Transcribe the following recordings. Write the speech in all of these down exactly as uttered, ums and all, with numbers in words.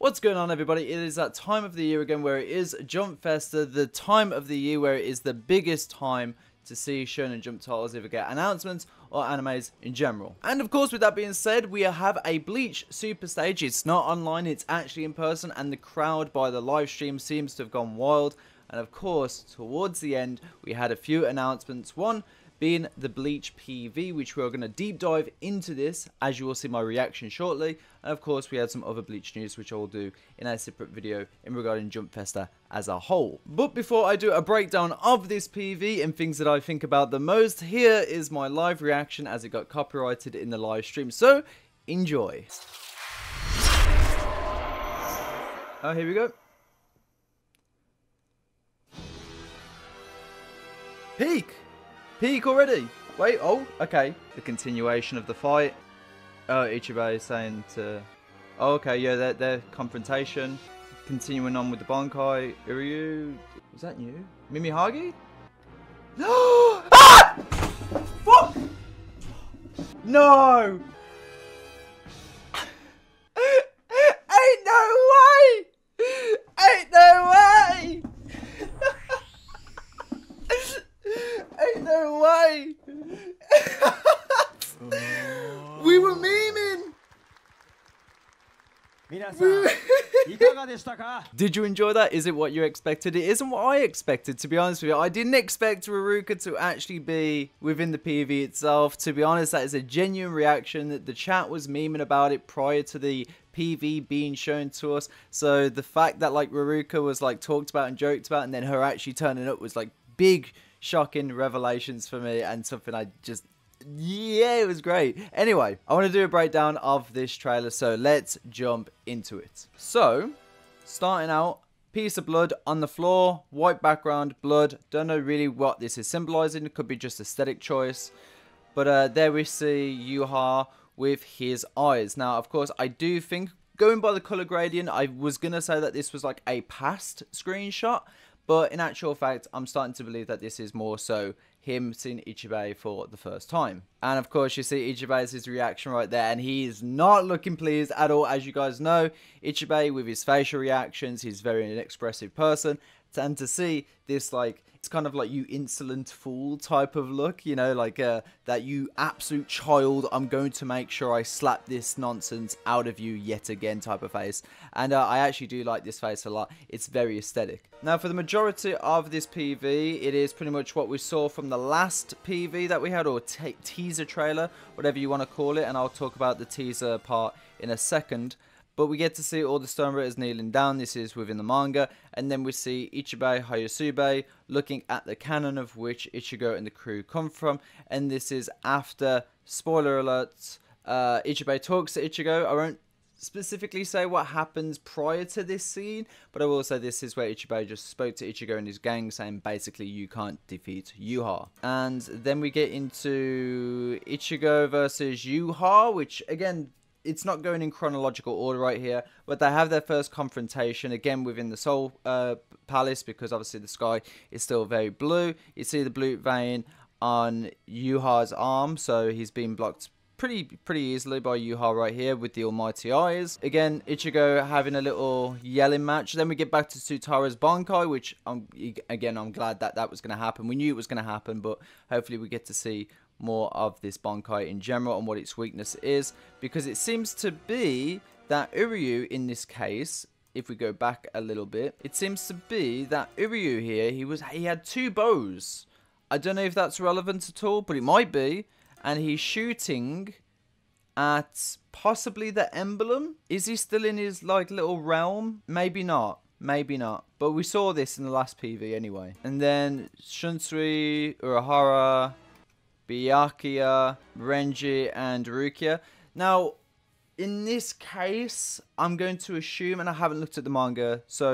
What's going on, everybody? It is that time of the year again where it is Jump Festa, the time of the year where it is the biggest time to see Shonen Jump titles either get announcements or animes in general. And of course, with that being said, we have a Bleach Super Stage. It's not online, it's actually in person, and the crowd by the live stream seems to have gone wild. And of course, towards the end, we had a few announcements. One being the Bleach P V, which we're going to deep dive into this, as you will see my reaction shortly. And of course, we had some other Bleach news, which I will do in a separate video in regarding Jump Festa as a whole. But before I do a breakdown of this P V and things that I think about the most, here is my live reaction as it got copyrighted in the live stream. So, enjoy. Oh, here we go. Peak! Peak already? Wait, oh, okay. The continuation of the fight. Oh, Ichibei is saying to... Oh, okay, yeah, their, their confrontation. Continuing on with the Bankai. Uryu... Was that new? Mimi Hagi? No! Ah! Fuck! No! Ain't no way! Ain't no way! Ain't no way! We were memeing! Did you enjoy that? Is it what you expected? It isn't what I expected, to be honest with you. I didn't expect Riruka to actually be within the P V itself. To be honest, that is a genuine reaction. That the chat was memeing about it prior to the P V being shown to us. So the fact that like Riruka was like talked about and joked about, and then her actually turning up was like big... shocking revelations for me, and something I just, yeah, it was great. Anyway, I want to do a breakdown of this trailer, so let's jump into it. So, starting out, piece of blood on the floor, white background, blood. Don't know really what this is symbolizing. It could be just aesthetic choice. But uh, there we see Yhwach with his eyes. Now, of course, I do think, going by the color gradient, I was going to say that this was like a past screenshot. But in actual fact, I'm starting to believe that this is more so him seeing Ichibei for the first time. And of course, you see Ichibei's his reaction right there. And he is not looking pleased at all. As you guys know, Ichibei with his facial reactions, he's very an expressive person. And to see this, like, it's kind of like you insolent fool type of look. You know, like uh, that you absolute child, I'm going to make sure I slap this nonsense out of you yet again type of face. And uh, I actually do like this face a lot. It's very aesthetic. Now for the majority of this P V, it is pretty much what we saw from the last P V that we had, or te teaser trailer, whatever you want to call it. And I'll talk about the teaser part in a second. But we get to see all the Sternritters kneeling down. This is within the manga. And then we see Ichibei Hyosube looking at the cannon of which Ichigo and the crew come from. And this is after, spoiler alert, uh, Ichibei talks to Ichigo. I won't specifically say what happens prior to this scene, but I will say this is where Ichibei just spoke to Ichigo and his gang, saying basically you can't defeat Yhwach. And then we get into Ichigo versus Yhwach, which again... it's not going in chronological order right here, but they have their first confrontation, again within the Soul uh, Palace, because obviously the sky is still very blue. You see the blue vein on Yhwach's arm, so he's been blocked pretty pretty easily by Yhwach right here with the almighty eyes. Again, Ichigo having a little yelling match. Then we get back to Tsutara's Bankai, which, I'm, again, I'm glad that that was going to happen. We knew it was going to happen, but hopefully we get to see more of this Bankai in general and what its weakness is, because it seems to be that Uryu in this case, if we go back a little bit, it seems to be that Uryu here, he was he had two bows. I don't know if that's relevant at all, but it might be. And he's shooting at possibly the emblem. Is he still in his like little realm? Maybe not. Maybe not. But we saw this in the last P V anyway. And then Shunsui, Urahara, Byakuya, Renji, and Rukia. Now, in this case, I'm going to assume, and I haven't looked at the manga, so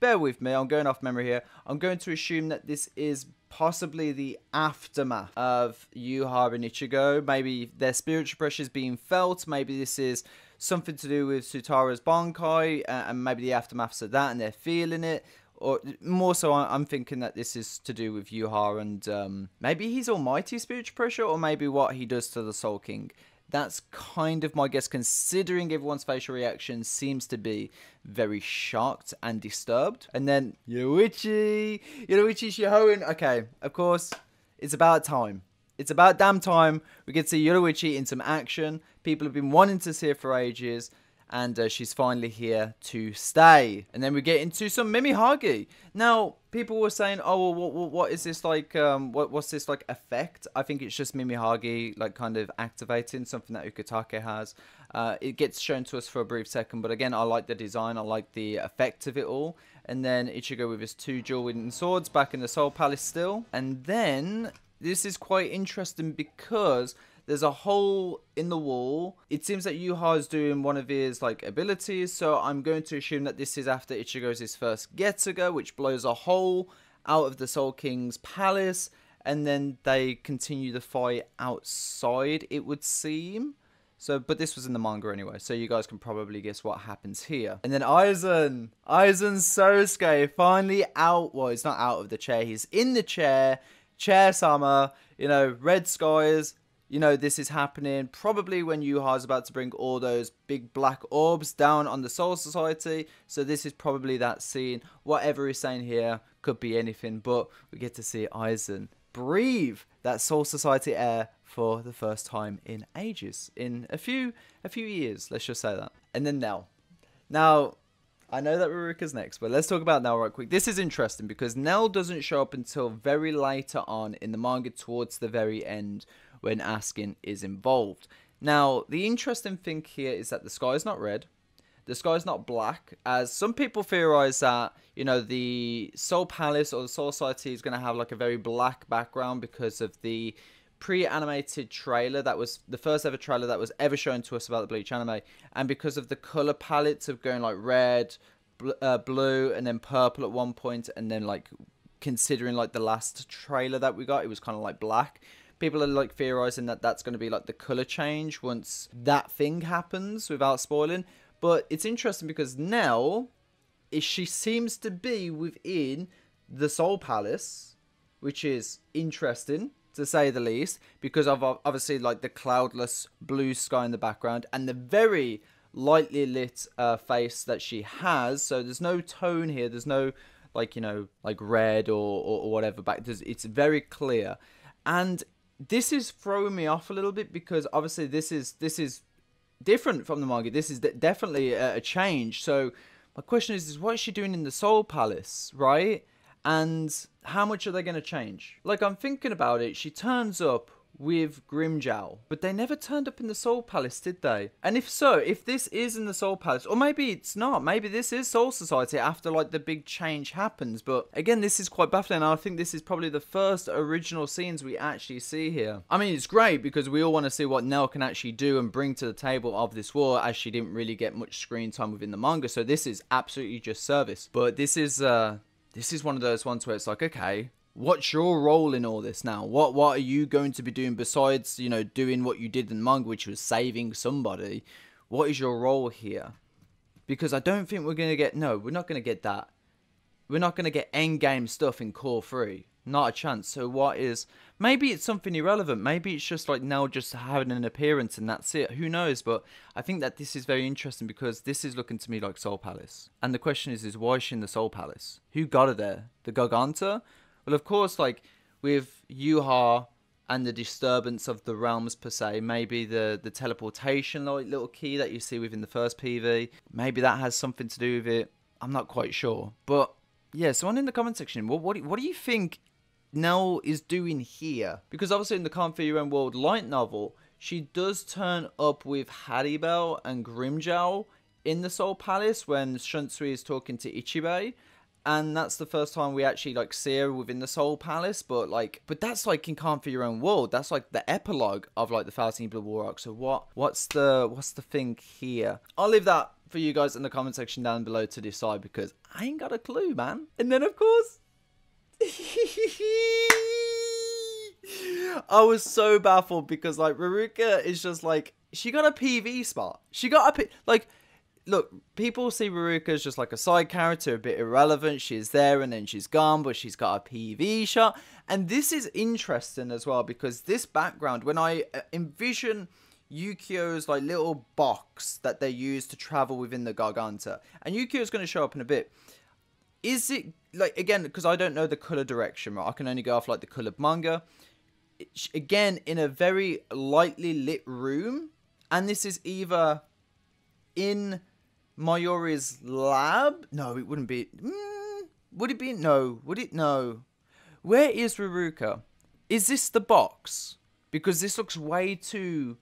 bear with me, I'm going off memory here. I'm going to assume that this is possibly the aftermath of Yhwach and Ichigo. Maybe their spiritual pressures being felt. Maybe this is something to do with Tsutara's Bankai, uh, and maybe the aftermaths of that, and they're feeling it. Or more so, I'm thinking that this is to do with Yhwach and um, maybe his almighty spiritual pressure, or maybe what he does to the Soul King. That's kind of my guess, considering everyone's facial reaction seems to be very shocked and disturbed. And then Yoruichi, Yoruichi Shihoin. Okay, of course, it's about time. It's about damn time we get to see Yoruichi in some action. People have been wanting to see her for ages. And uh, she's finally here to stay. And then we get into some Mimi Hagi. Now, people were saying, oh, well, what, what is this, like, um, what, what's this, like, effect? I think it's just Mimi Hagi, like, kind of activating something that Ukitake has. Uh, it gets shown to us for a brief second. But again, I like the design. I like the effect of it all. And then Ichigo with his two dual-wielding swords back in the Soul Palace still. And then this is quite interesting because there's a hole in the wall. It seems that Yhwach is doing one of his, like, abilities. So I'm going to assume that this is after Ichigo's his first Getsuga, which blows a hole out of the Soul King's palace. And then they continue the fight outside, it would seem. So, but this was in the manga anyway. So you guys can probably guess what happens here. And then Aizen. Aizen Sousuke finally out. Well, he's not out of the chair. He's in the chair. Chair summer. You know, red skies. You know, this is happening probably when Yhwach is about to bring all those big black orbs down on the Soul Society. So this is probably that scene. Whatever he's saying here could be anything, but we get to see Aizen breathe that Soul Society air for the first time in ages. In a few a few years, let's just say that. And then Nell. Now, I know that Riruka's next, but let's talk about Nell right quick. This is interesting because Nell doesn't show up until very later on in the manga towards the very end, when Askin is involved. Now, the interesting thing here is that the sky is not red. The sky is not black. As some people theorize that, you know, the Soul Palace or the Soul Society is going to have like a very black background because of the pre-animated trailer that was the first ever trailer that was ever shown to us about the Bleach anime. And because of the color palettes of going like red, bl uh, blue, and then purple at one point. And then like considering like the last trailer that we got, it was kind of like black. People are like theorizing that that's going to be like the color change once that thing happens without spoiling. But it's interesting because Nell, she seems to be within the Soul Palace, which is interesting to say the least, because of obviously like the cloudless blue sky in the background and the very lightly lit uh, face that she has. So there's no tone here. There's no like, you know, like red or, or, or whatever back. There's, it's very clear. And this is throwing me off a little bit because obviously this is this is different from the manga. This is definitely a, a change. So my question is, is what is she doing in the Soul Palace, right? And how much are they going to change? Like, I'm thinking about it. She turns up with Grimmjow, but they never turned up in the Soul Palace, did they? And if so, if this is in the Soul Palace, or maybe it's not, maybe this is Soul Society after like the big change happens. But again, this is quite baffling. I think this is probably the first original scenes we actually see here. I mean, it's great because we all want to see what Nell can actually do and bring to the table of this war, as she didn't really get much screen time within the manga. So this is absolutely just service. But this is uh this is one of those ones where it's like, okay, what's your role in all this now? What what are you going to be doing besides, you know, doing what you did in the manga, which was saving somebody? What is your role here? Because I don't think we're going to get... No, we're not going to get that. We're not going to get endgame stuff in Core three. Not a chance. So what is... Maybe it's something irrelevant. Maybe it's just like now just having an appearance and that's it. Who knows? But I think that this is very interesting because this is looking to me like Soul Palace. And the question is, is why is she in the Soul Palace? Who got her there? The Garganta? Well, of course, like with Yhwach and the disturbance of the realms per se, maybe the, the teleportation like little key that you see within the first P V, maybe that has something to do with it. I'm not quite sure. But yeah, someone in the comment section, what, what, what do you think Nell is doing here? Because obviously in the Can't Fear Your Own World light novel, she does turn up with Haribel and Grimmjow in the Soul Palace when Shunsui is talking to Ichibei. And that's the first time we actually, like, see her within the Soul Palace. But, like, but that's, like, in Can't Fear Your Own World. That's, like, the epilogue of, like, the Thousand Year Blood War arc. So what, what's the, what's the thing here? I'll leave that for you guys in the comment section down below to decide because I ain't got a clue, man. And then, of course, I was so baffled because, like, Riruka is just, like, she got a P V spot. She got a P V, like... Look, people see Riruka as just like a side character, a bit irrelevant. She's there and then she's gone, but she's got a P V shot. And this is interesting as well because this background, when I envision Yukio's like little box that they use to travel within the Garganta. And Yukio's going to show up in a bit. Is it, like, again, because I don't know the colour direction, right? I can only go off, like, the coloured manga. It's, again, in a very lightly lit room. And this is either in Mayuri's lab. No, it wouldn't be. Mm, would it be? No. Would it? No. Where is Riruka? Is this the box? Because this looks way too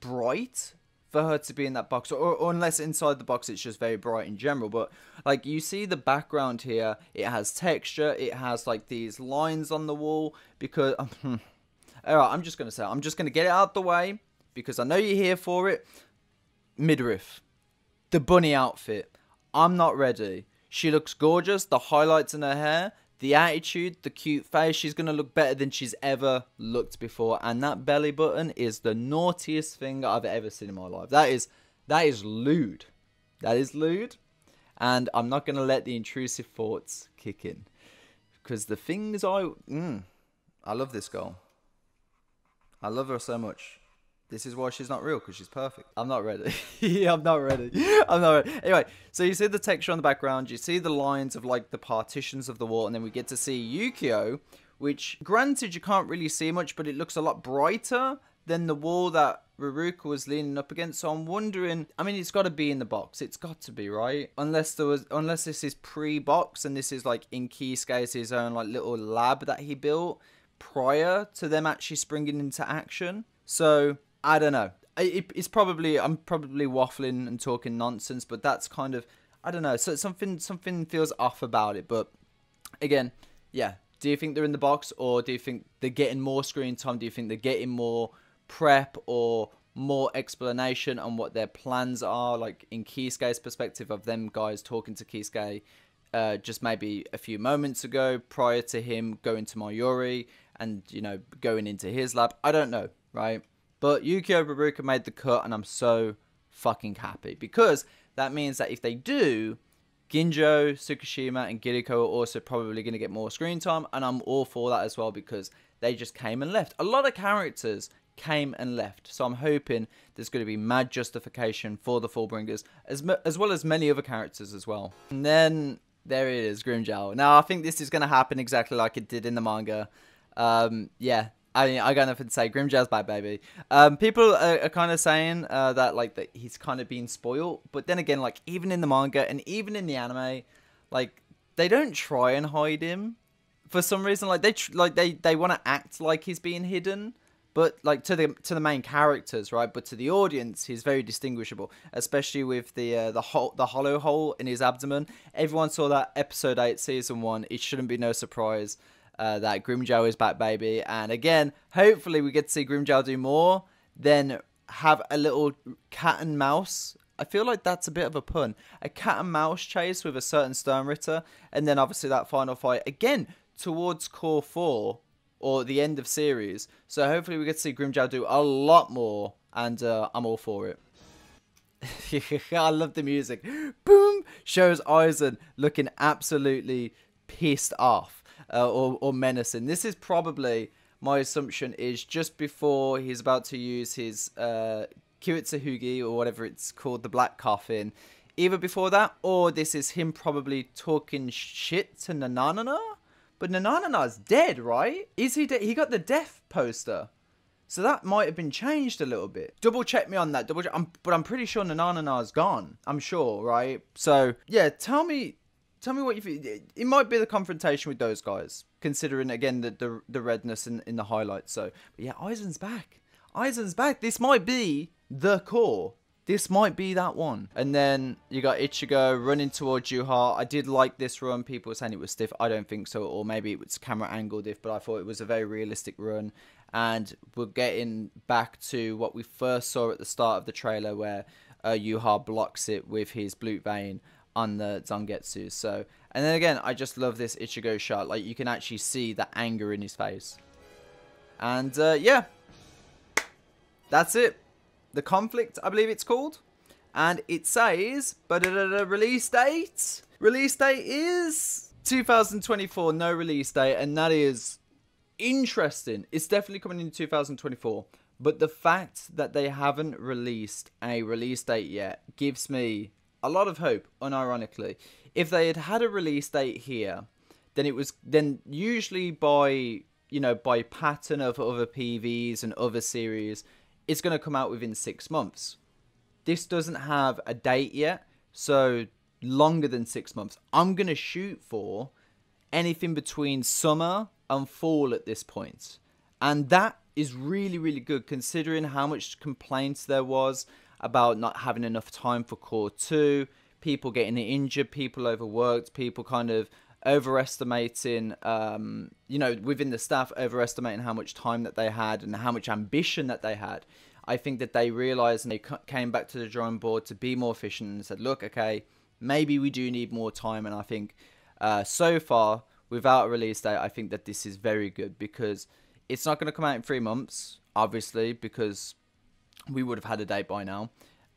bright for her to be in that box, or, or unless inside the box it's just very bright in general. But like, you see the background here, it has texture, it has like these lines on the wall, because um, all right, I'm just gonna say, I'm just gonna get it out the way because I know you're here for it. Midriff, the bunny outfit, I'm not ready. She looks gorgeous, the highlights in her hair, the attitude, the cute face. She's going to look better than she's ever looked before. And that belly button is the naughtiest thing I've ever seen in my life. That is, that is lewd. That is lewd. And I'm not going to let the intrusive thoughts kick in. Because the things I... Mm, I love this girl. I love her so much. This is why she's not real, because she's perfect. I'm not ready. I'm not ready. I'm not ready. Anyway, so you see the texture on the background. You see the lines of, like, the partitions of the wall. And then we get to see Yukio, which, granted, you can't really see much, but it looks a lot brighter than the wall that Riruka was leaning up against. So I'm wondering, I mean, it's got to be in the box. It's got to be, right? Unless there was, unless this is pre-box, and this is, like, in Kisuke's his own, like, little lab that he built prior to them actually springing into action. So... I don't know. It, it's probably, I'm probably waffling and talking nonsense, but that's kind of, I don't know. So something, something feels off about it. But again, yeah. Do you think they're in the box, or do you think they're getting more screen time? Do you think they're getting more prep or more explanation on what their plans are? Like in Kisuke's perspective of them guys talking to Kisuke uh, just maybe a few moments ago prior to him going to Mayuri and, you know, going into his lab. I don't know, right? But Yukio Riruka made the cut, and I'm so fucking happy. Because that means that if they do, Ginjo, Tsukishima, and Giriko are also probably going to get more screen time. And I'm all for that as well, because they just came and left. A lot of characters came and left. So I'm hoping there's going to be mad justification for the Fallbringers, as, as well as many other characters as well. And then, there it is, Grimmjow. Now, I think this is going to happen exactly like it did in the manga. Um, yeah. I mean, I got nothing to say. Grimmjow's back, baby. Um, people are, are kind of saying uh, that, like, that he's kind of been spoiled. But then again, like, even in the manga and even in the anime, like, they don't try and hide him for some reason. Like, they tr like they they want to act like he's being hidden, but like to the to the main characters, right? But to the audience, he's very distinguishable, especially with the uh, the hole the hollow hole in his abdomen. Everyone saw that episode eight, season one. It shouldn't be no surprise. Uh, that Grimmjow is back, baby. And again, hopefully we get to see Grimmjow do more than have a little cat and mouse. I feel like that's a bit of a pun. A cat and mouse chase with a certain Sternritter. And then obviously that final fight, again, towards Core four or the end of series. So hopefully we get to see Grimmjow do a lot more. And uh, I'm all for it. I love the music. Boom! Shows Aizen looking absolutely pissed off. Uh, or, or menacing. This is probably, my assumption is, just before he's about to use his uh, Kyutsuhugi, or whatever it's called, the black coffin. Either before that, or this is him probably talking shit to Nananana. But Nananana's dead, right? Is he dead? He got the death poster. So that might have been changed a little bit. Double check me on that. Double check. I'm, but I'm pretty sure Nananana's gone. I'm sure, right? So, yeah, tell me... Tell me what you think. It might be the confrontation with those guys, considering, again, the the, the redness in, in the highlights. So, but yeah, Aizen's back. Aizen's back. This might be the core. This might be that one. And then you got Ichigo running towards Yhwach. I did like this run. People were saying it was stiff. I don't think so. Or maybe it was camera angled if, but I thought it was a very realistic run. And we're getting back to what we first saw at the start of the trailer, where uh, Yhwach blocks it with his blue vein on the Zangetsu. So, and then again, I just love this Ichigo shot. Like, you can actually see the anger in his face. And uh, yeah, that's it. The Conflict, I believe it's called. And it says, but release date. Release date is two thousand twenty-four. No release date, and that is interesting. It's definitely coming in two thousand twenty-four. But the fact that they haven't released a release date yet gives me a lot of hope, unironically. If they had had a release date here, then it was then usually by, you know, by pattern of other P Vs and other series, it's going to come out within six months. This doesn't have a date yet, so longer than six months. I'm going to shoot for anything between summer and fall at this point. And that is really, really good, considering how much complaints there was about not having enough time for Core two, people getting injured, people overworked, people kind of overestimating, um, you know, within the staff, overestimating how much time that they had and how much ambition that they had. I think that they realized and they came back to the drawing board to be more efficient and said, look, okay, maybe we do need more time. And I think uh, so far, without a release date, I think that this is very good, because it's not going to come out in three months, obviously, because we would have had a date by now.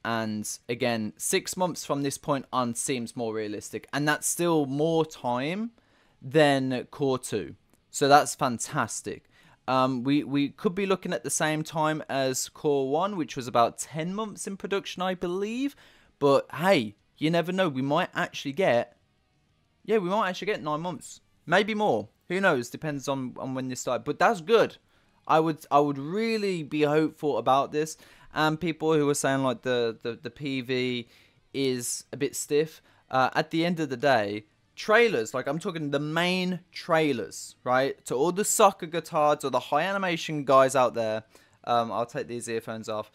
And again, six months from this point on seems more realistic. And that's still more time than Core two. So that's fantastic. Um, we, we could be looking at the same time as Core one, which was about ten months in production, I believe. But hey, you never know. We might actually get... Yeah, we might actually get nine months. Maybe more. Who knows? Depends on, on when this started. But that's good. I would, I would really be hopeful about this. And people who are saying like the, the, the P V is a bit stiff. Uh, at the end of the day, trailers, like I'm talking the main trailers, right? To all the soccer guitars or the high animation guys out there, um, I'll take these earphones off.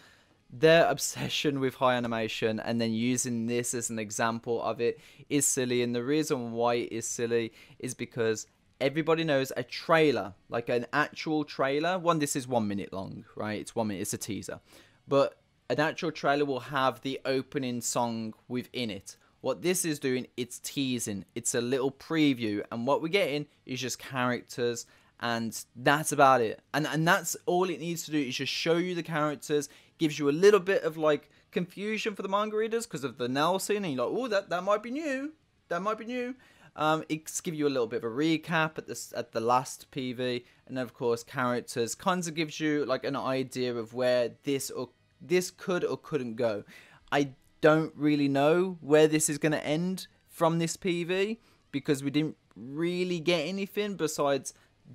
Their obsession with high animation and then using this as an example of it is silly. And the reason why it is silly is because everybody knows a trailer, like an actual trailer. One, this is one minute long, right? It's one minute, it's a teaser. But an actual trailer will have the opening song within it. What this is doing, it's teasing. It's a little preview. And what we're getting is just characters. And that's about it. And, and that's all it needs to do is just show you the characters. Gives you a little bit of like confusion for the manga readers because of the Nell scene. And you're like, oh, that, that might be new. That might be new. Um, it's give you a little bit of a recap at this at the last P V. And then, of course, characters. Kind of gives you like an idea of where this or this could or couldn't go. I don't really know where this is going to end from this P V, because we didn't really get anything besides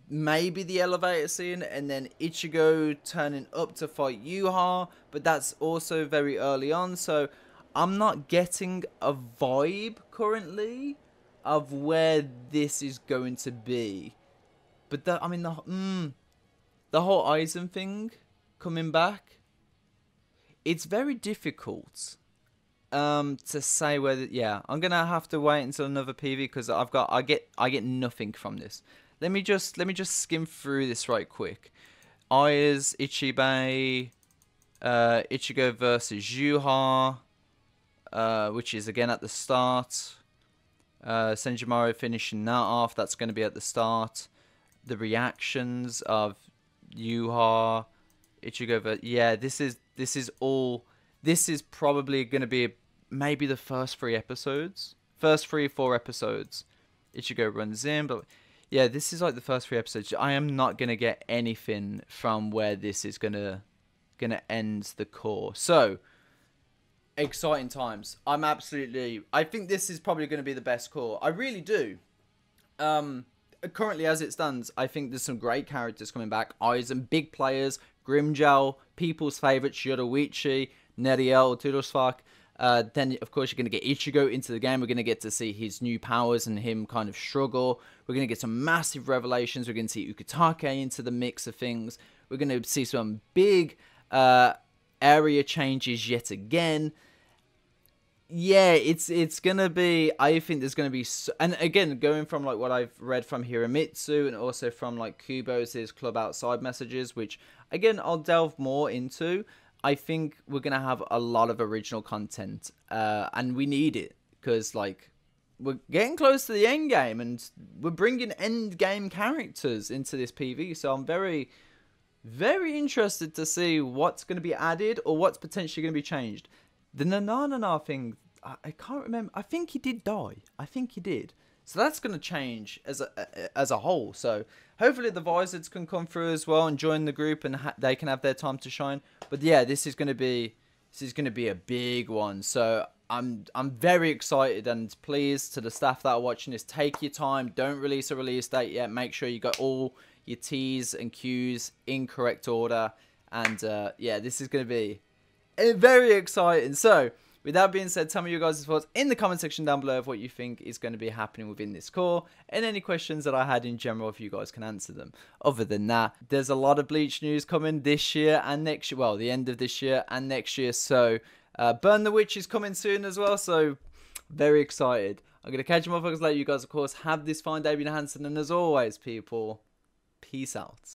maybe the elevator scene and then Ichigo turning up to fight Yhwach, but that's also very early on, so I'm not getting a vibe currently of where this is going to be. But that, I mean, the, mm, the whole Aizen thing coming back, it's very difficult um, to say whether. Yeah, I'm gonna have to wait until another P V because I've got I get I get nothing from this. Let me just let me just skim through this right quick. Aizen, Ichibei, uh, Ichigo versus Yhwach, uh, which is again at the start. Uh, Senjimaru finishing that off. That's going to be at the start. The reactions of Yhwach, Ichigo versus. Yeah, this is. This is all, this is probably going to be maybe the first three episodes. First three, four episodes. Ichigo runs in, but yeah, this is like the first three episodes. I am not going to get anything from where this is going to going to end the core. So, exciting times. I'm absolutely, I think this is probably going to be the best core. I really do. Um, currently, as it stands, I think there's some great characters coming back. Aizen, big players, Grimmjow, people's favourites, Yoruichi, Neriel, Tudosfak. Uh, then, of course, you're going to get Ichigo into the game. We're going to get to see his new powers and him kind of struggle. We're going to get some massive revelations. We're going to see Ukitake into the mix of things. We're going to see some big uh, area changes yet again. Yeah, it's it's going to be, I think there's going to be, so, and again, going from like what I've read from Hiramitsu and also from like Kubo's Club Outside messages, which again, I'll delve more into. I think we're going to have a lot of original content uh, and we need it because like we're getting close to the end game and we're bringing end game characters into this P V. So I'm very, very interested to see what's going to be added or what's potentially going to be changed. The Nananana thing, I, I can't remember. I think he did die. I think he did. So that's going to change as a, as a whole. So hopefully the Vizids can come through as well and join the group, and ha they can have their time to shine. But yeah, this is going to be this is going to be a big one. So I'm I'm very excited, and please, to the staff that are watching this, take your time. Don't release a release date yet. Make sure you got all your T's and Q's in correct order. And uh, yeah, this is going to be very exciting. So, with that being said, tell me your guys' thoughts in the comment section down below of what you think is going to be happening within this core, and any questions that I had in general, if you guys can answer them. Other than that, there's a lot of Bleach news coming this year and next year. Well, the end of this year and next year. So, uh, Burn the Witch is coming soon as well. So, very excited. I'm going to catch you motherfuckers later. You guys, of course, have this fine day, being Hanson. And as always, people, peace out.